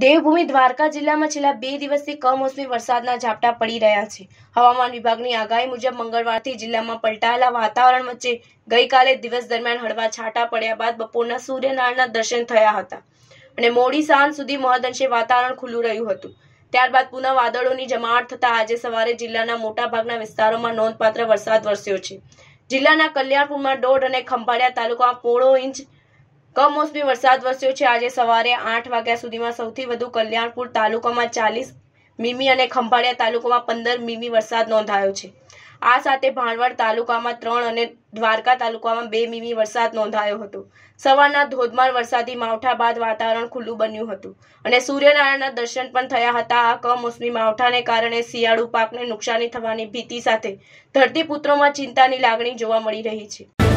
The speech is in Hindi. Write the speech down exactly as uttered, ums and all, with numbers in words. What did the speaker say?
देवभूमि द्वारका जिला में छेल्ला बे दिवसथी कमोसमी वरसादना झापटा पड़ी रह्या छे। हवामान विभागनी आगाही मुजब मंगळवारथी जिल्लामां पलटायेला वातावरण वच्चे गईकाले दिवस दरमियान हळवा छांटा पड्या बाद बपोरना सूर्यनारायणना दर्शन थया हता अने मोडी सांज सुधी महदंशे वातावरण खुल्लू रह्युं हतुं। त्यारबाद पुनः वादळोनी जमावट थता आज सवारे जिल्लाना मोटा भागना विस्तारोमां नोंधपात्र वरसाद वरस्यो छे। जिल्लाना कल्याणपुरमां दोढ अने खंभाळिया तालुकामां पोणो इंच कमोसमी वरसाद वरस्यो छे। आज सवारे आठ वाग्या सुधीमां सौथी वधु कल्याणपुर तालुकामां चालीस मीमी अने खंभाळिया तालुकामां पंदर मीमी वरसाद नोंधायो छे। आ साथे भाणवड तालुकामां त्रण अने द्वारका तालुकामां बे मीमी वरसाद नोंधायो हतो। सवारना धोधमार वरसादी मावठा बाद वातावरण खुल्लू बन्युं हतुं अने सूर्यनारायणना दर्शन पण थया हता। आ कमोसमी मावठाने कारणे शियाळु पाकने नुकसानी थवानी भीति साथे धरतीपुत्रोमां चिंतानी लागणी जोवा मळी रही छे।